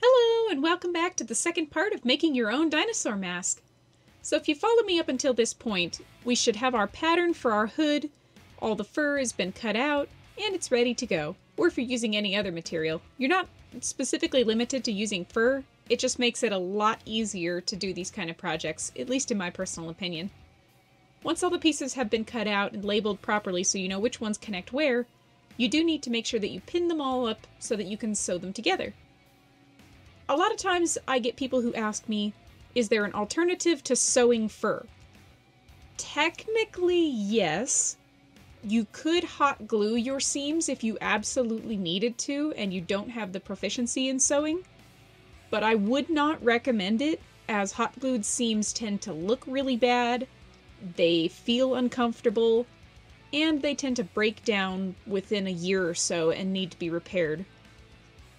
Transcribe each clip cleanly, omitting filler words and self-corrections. Hello, and welcome back to the second part of making your own dinosaur mask. So if you follow me up until this point, we should have our pattern for our hood, all the fur has been cut out, and it's ready to go. Or if you're using any other material. You're not specifically limited to using fur, it just makes it a lot easier to do these kind of projects, at least in my personal opinion. Once all the pieces have been cut out and labeled properly so you know which ones connect where, you do need to make sure that you pin them all up so that you can sew them together. A lot of times I get people who ask me, is there an alternative to sewing fur? Technically, yes. You could hot glue your seams if you absolutely needed to and you don't have the proficiency in sewing, but I would not recommend it as hot glued seams tend to look really bad, they feel uncomfortable, and they tend to break down within a year or so and need to be repaired.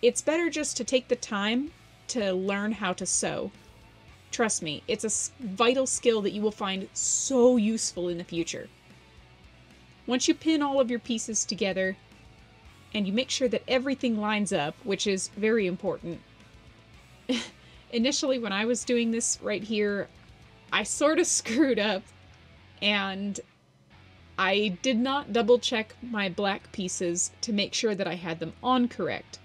It's better just to take the time to learn how to sew. Trust me, it's a vital skill that you will find so useful in the future. Once you pin all of your pieces together and you make sure that everything lines up, which is very important. Initially, when I was doing this right here, I sort of screwed up and I did not double check my black pieces to make sure that I had them on correct.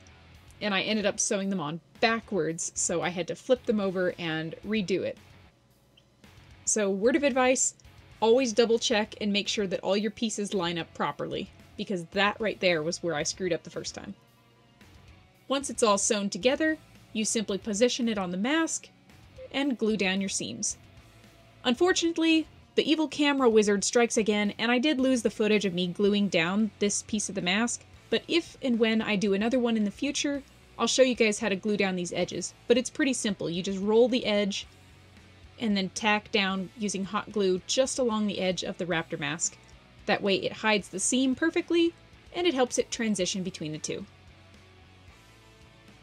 And I ended up sewing them on backwards, so I had to flip them over and redo it. So, word of advice, always double check and make sure that all your pieces line up properly, because that right there was where I screwed up the first time. Once it's all sewn together, you simply position it on the mask and glue down your seams. Unfortunately, the evil camera wizard strikes again, and I did lose the footage of me gluing down this piece of the mask, but if and when I do another one in the future, I'll show you guys how to glue down these edges, but it's pretty simple. You just roll the edge and then tack down using hot glue just along the edge of the raptor mask. That way it hides the seam perfectly and it helps it transition between the two.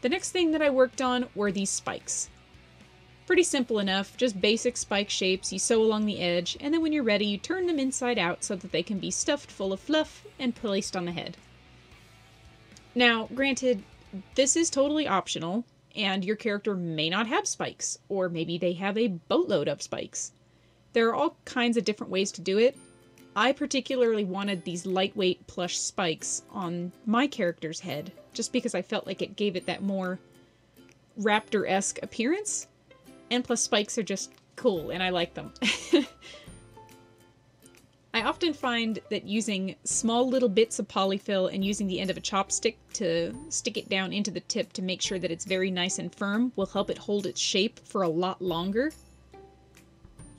The next thing that I worked on were these spikes. Pretty simple enough, just basic spike shapes. You sew along the edge and then when you're ready you turn them inside out so that they can be stuffed full of fluff and placed on the head. Now granted, this is totally optional. And your character may not have spikes, or maybe they have a boatload of spikes. There are all kinds of different ways to do it. I particularly wanted these lightweight plush spikes on my character's head, just because I felt like it gave it that more raptor-esque appearance, and plus spikes are just cool, and I like them. I often find that using small little bits of polyfill and using the end of a chopstick to stick it down into the tip to make sure that it's very nice and firm will help it hold its shape for a lot longer.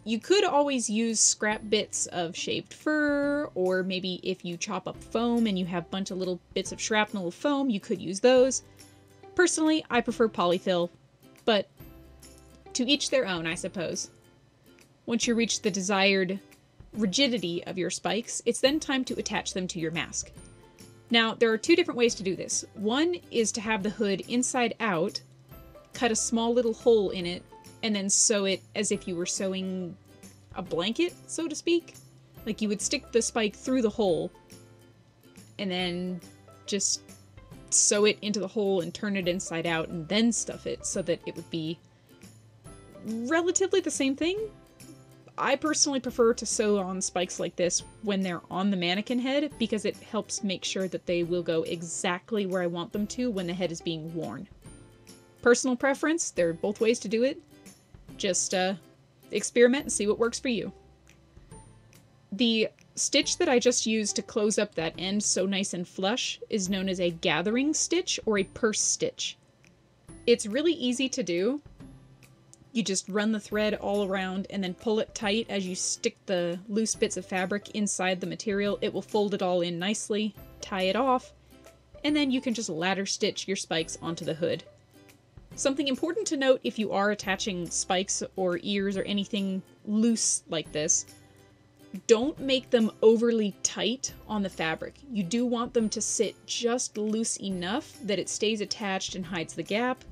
You could always use scrap bits of shaved fur, or maybe if you chop up foam and you have a bunch of little bits of shrapnel of foam, you could use those. Personally, I prefer polyfill, but to each their own, I suppose. Once you reach the desired rigidity of your spikes, it's then time to attach them to your mask. Now, there are two different ways to do this. One is to have the hood inside out, cut a small little hole in it, and then sew it as if you were sewing a blanket, so to speak. Like you would stick the spike through the hole and then just sew it into the hole and turn it inside out and then stuff it so that it would be relatively the same thing. I personally prefer to sew on spikes like this when they're on the mannequin head because it helps make sure that they will go exactly where I want them to when the head is being worn. Personal preference, there are both ways to do it. Just experiment and see what works for you. The stitch that I just used to close up that end so nice and flush is known as a gathering stitch or a purse stitch. It's really easy to do. You just run the thread all around and then pull it tight as you stick the loose bits of fabric inside the material. It will fold it all in nicely, tie it off, and then you can just ladder stitch your spikes onto the hood. Something important to note if you are attaching spikes or ears or anything loose like this, don't make them overly tight on the fabric. You do want them to sit just loose enough that it stays attached and hides the gap,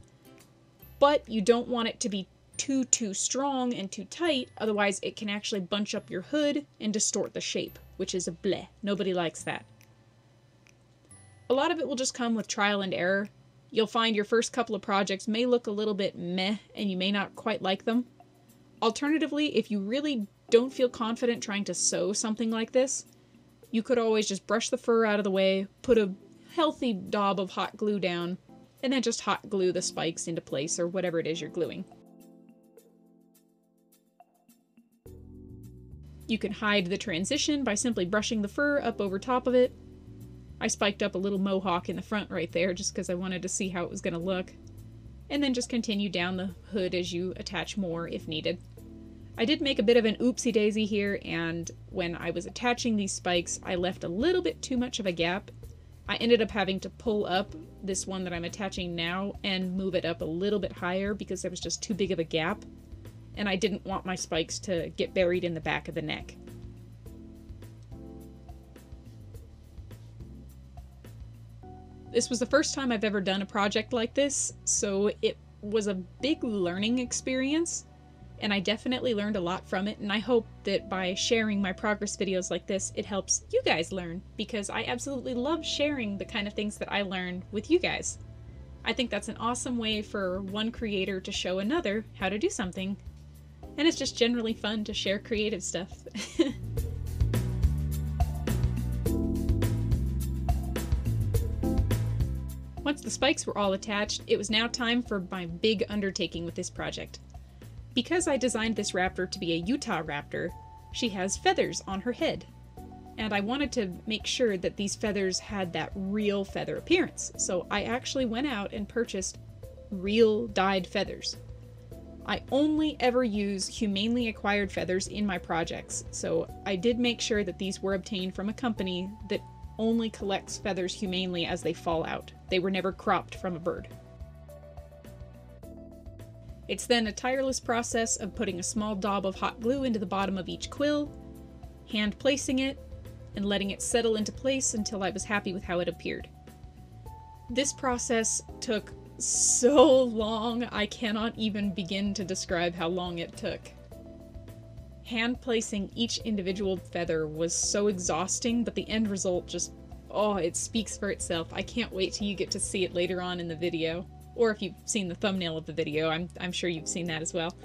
but you don't want it to be too strong and too tight, otherwise it can actually bunch up your hood and distort the shape, which is a bleh. Nobody likes that. A lot of it will just come with trial and error. You'll find your first couple of projects may look a little bit meh and you may not quite like them. Alternatively, if you really don't feel confident trying to sew something like this, you could always just brush the fur out of the way, put a healthy daub of hot glue down, and then just hot glue the spikes into place or whatever it is you're gluing. You can hide the transition by simply brushing the fur up over top of it. I spiked up a little mohawk in the front right there just because I wanted to see how it was going to look. And then just continue down the hood as you attach more if needed. I did make a bit of an oopsie daisy here, and when I was attaching these spikes, I left a little bit too much of a gap. I ended up having to pull up this one that I'm attaching now and move it up a little bit higher because there was just too big of a gap, and I didn't want my spikes to get buried in the back of the neck. This was the first time I've ever done a project like this, so it was a big learning experience. And I definitely learned a lot from it, and I hope that by sharing my progress videos like this, it helps you guys learn, because I absolutely love sharing the kind of things that I learn with you guys. I think that's an awesome way for one creator to show another how to do something, and it's just generally fun to share creative stuff. Once the spikes were all attached, it was now time for my big undertaking with this project. Because I designed this raptor to be a Utah raptor, she has feathers on her head. And I wanted to make sure that these feathers had that real feather appearance, so I actually went out and purchased real dyed feathers. I only ever use humanely acquired feathers in my projects, so I did make sure that these were obtained from a company that only collects feathers humanely as they fall out. They were never cropped from a bird. It's then a tireless process of putting a small daub of hot glue into the bottom of each quill, hand placing it, and letting it settle into place until I was happy with how it appeared. This process took so long, I cannot even begin to describe how long it took. Hand placing each individual feather was so exhausting, but the end result just, oh, it speaks for itself. I can't wait till you get to see it later on in the video. Or if you've seen the thumbnail of the video, I'm sure you've seen that as well.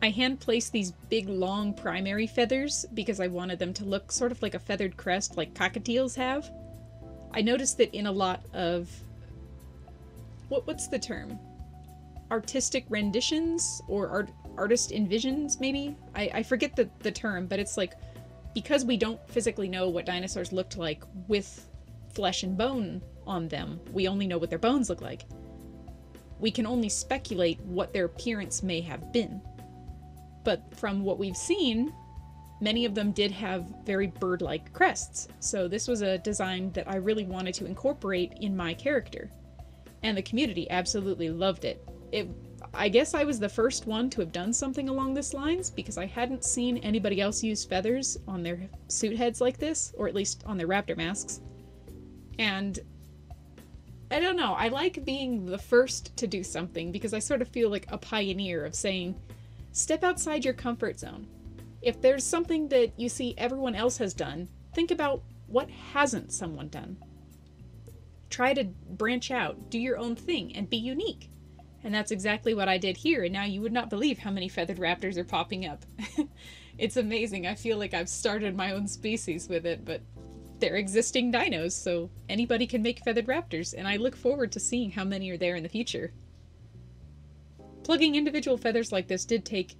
I hand placed these big long primary feathers because I wanted them to look sort of like a feathered crest like cockatiels have. I noticed that in a lot of, what's the term? Artistic renditions or artist envisions maybe? I forget the term, but it's like, because we don't physically know what dinosaurs looked like with flesh and bone on them. We only know what their bones look like. We can only speculate what their appearance may have been. But from what we've seen, many of them did have very bird-like crests, so this was a design that I really wanted to incorporate in my character. And the community absolutely loved it. I guess I was the first one to have done something along these lines because I hadn't seen anybody else use feathers on their suit heads like this, or at least on their raptor masks. And I don't know, I like being the first to do something because I sort of feel like a pioneer of saying, step outside your comfort zone. If there's something that you see everyone else has done, think about what hasn't someone done. Try to branch out, do your own thing, and be unique. And that's exactly what I did here, and now you would not believe how many feathered raptors are popping up. It's amazing, I feel like I've started my own species with it, but they're existing dinos, so anybody can make feathered raptors, and I look forward to seeing how many are there in the future. Plugging individual feathers like this did take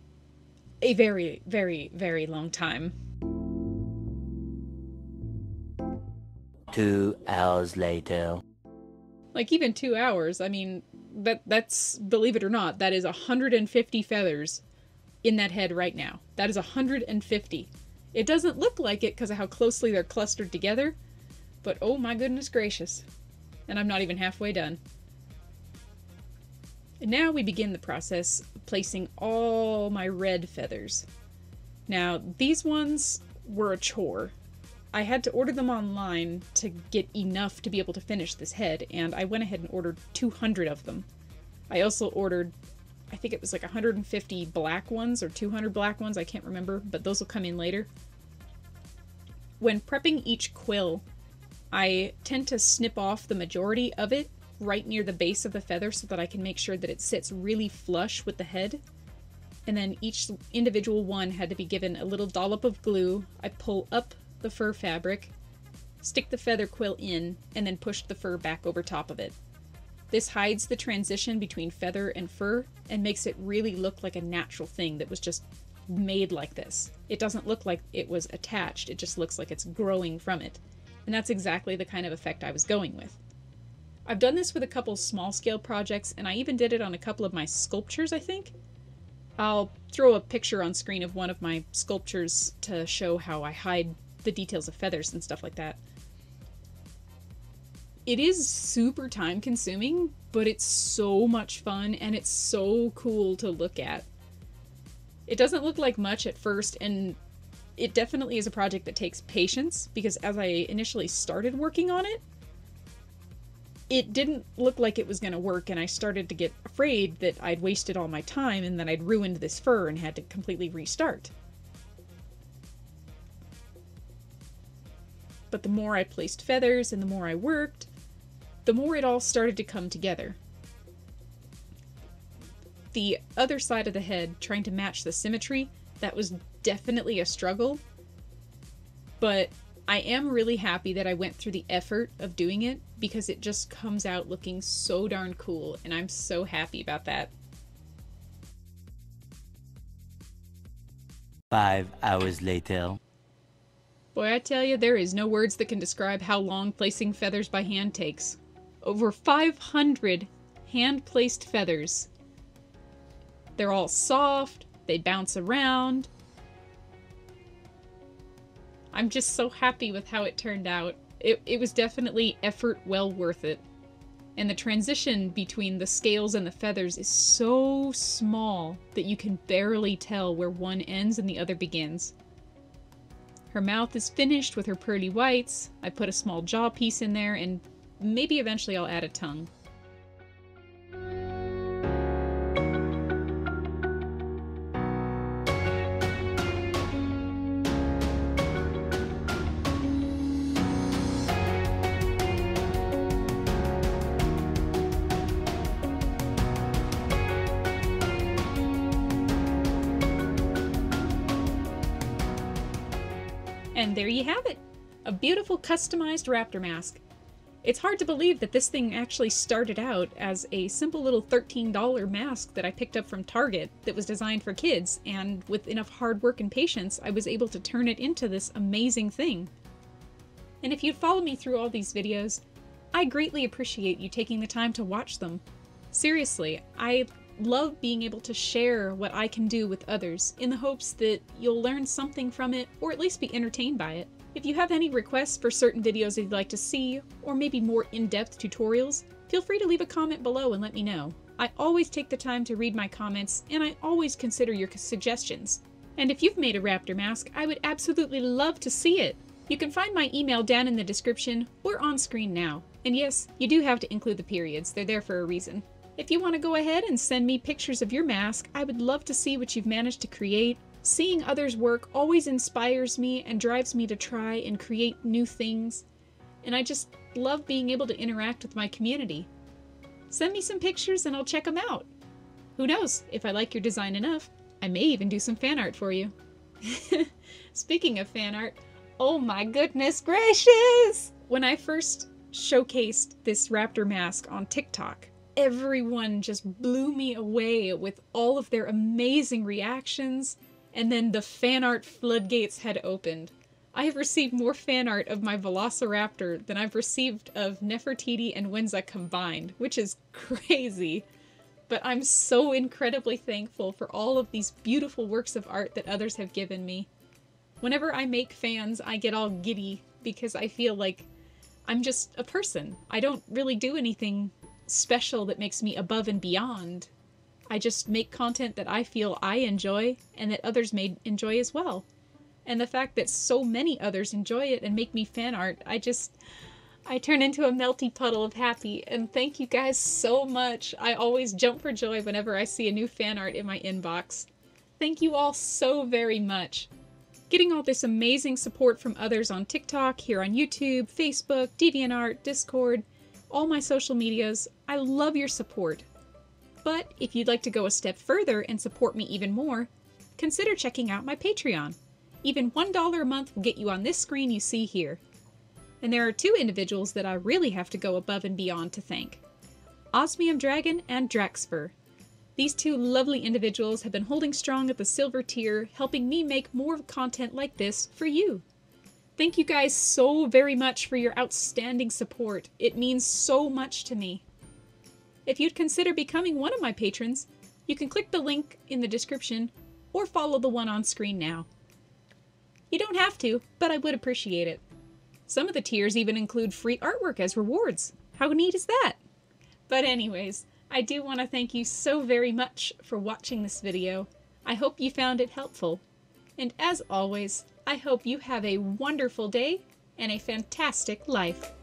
a very, very, very long time. 2 hours later. Like, even 2 hours, I mean, that's, believe it or not, that is 150 feathers in that head right now. That is 150. It doesn't look like it because of how closely they're clustered together, but oh my goodness gracious. And I'm not even halfway done. And now we begin the process of placing all my red feathers. Now, these ones were a chore. I had to order them online to get enough to be able to finish this head, and I went ahead and ordered 200 of them. I also ordered, I think it was like 150 black ones or 200 black ones, I can't remember, but those will come in later. When prepping each quill, I tend to snip off the majority of it right near the base of the feather so that I can make sure that it sits really flush with the head. And then each individual one had to be given a little dollop of glue. I pull up the fur fabric, stick the feather quill in, and then push the fur back over top of it. This hides the transition between feather and fur and makes it really look like a natural thing that was just made like this. It doesn't look like it was attached, it just looks like it's growing from it. And that's exactly the kind of effect I was going with. I've done this with a couple small-scale projects, and I even did it on a couple of my sculptures, I think. I'll throw a picture on screen of one of my sculptures to show how I hide the details of feathers and stuff like that. It is super time-consuming, but it's so much fun, and it's so cool to look at. It doesn't look like much at first, and it definitely is a project that takes patience, because as I initially started working on it, it didn't look like it was going to work, and I started to get afraid that I'd wasted all my time and that I'd ruined this fur and had to completely restart. But the more I placed feathers and the more I worked, the more it all started to come together. The other side of the head, trying to match the symmetry, that was definitely a struggle, but I am really happy that I went through the effort of doing it because it just comes out looking so darn cool, and I'm so happy about that. 5 hours later. Boy, I tell you, there is no words that can describe how long placing feathers by hand takes. Over 500 hand-placed feathers. They're all soft, they bounce around. I'm just so happy with how it turned out. It was definitely effort well worth it. And the transition between the scales and the feathers is so small that you can barely tell where one ends and the other begins. Her mouth is finished with her pearly whites. I put a small jaw piece in there, and maybe eventually I'll add a tongue. And there you have it! A beautiful customized raptor mask. It's hard to believe that this thing actually started out as a simple little $13 mask that I picked up from Target that was designed for kids, and with enough hard work and patience, I was able to turn it into this amazing thing. And if you'd follow me through all these videos, I greatly appreciate you taking the time to watch them. Seriously, I love being able to share what I can do with others in the hopes that you'll learn something from it, or at least be entertained by it. If you have any requests for certain videos you'd like to see, or maybe more in-depth tutorials, feel free to leave a comment below and let me know. I always take the time to read my comments, and I always consider your suggestions. And if you've made a raptor mask, I would absolutely love to see it! You can find my email down in the description, or on screen now. And yes, you do have to include the periods, they're there for a reason. If you want to go ahead and send me pictures of your mask, I would love to see what you've managed to create. Seeing others work always inspires me and drives me to try and create new things, and I just love being able to interact with my community. Send me some pictures and I'll check them out. Who knows, if I like your design enough, I may even do some fan art for you. Speaking of fan art, oh my goodness gracious! When I first showcased this raptor mask on TikTok, everyone just blew me away with all of their amazing reactions, and then the fan art floodgates had opened. I have received more fan art of my Velociraptor than I've received of Neffertity and Winza combined, which is crazy. But I'm so incredibly thankful for all of these beautiful works of art that others have given me. Whenever I make fans, I get all giddy because I feel like I'm just a person. I don't really do anything special that makes me above and beyond. I just make content that I feel I enjoy and that others may enjoy as well. And the fact that so many others enjoy it and make me fan art, I turn into a melty puddle of happy, and thank you guys so much. I always jump for joy whenever I see a new fan art in my inbox. Thank you all so very much. Getting all this amazing support from others on TikTok, here on YouTube, Facebook, DeviantArt, Discord, all my social medias, I love your support. But if you'd like to go a step further and support me even more, consider checking out my Patreon. Even $1 a month will get you on this screen you see here. And there are two individuals that I really have to go above and beyond to thank. Osmium Dragon and Draxpur. These two lovely individuals have been holding strong at the silver tier, helping me make more content like this for you. Thank you guys so very much for your outstanding support. It means so much to me. If you'd consider becoming one of my patrons, you can click the link in the description or follow the one on screen now. You don't have to, but I would appreciate it. Some of the tiers even include free artwork as rewards. How neat is that? But anyways, I do want to thank you so very much for watching this video. I hope you found it helpful. And as always, I hope you have a wonderful day and a fantastic life.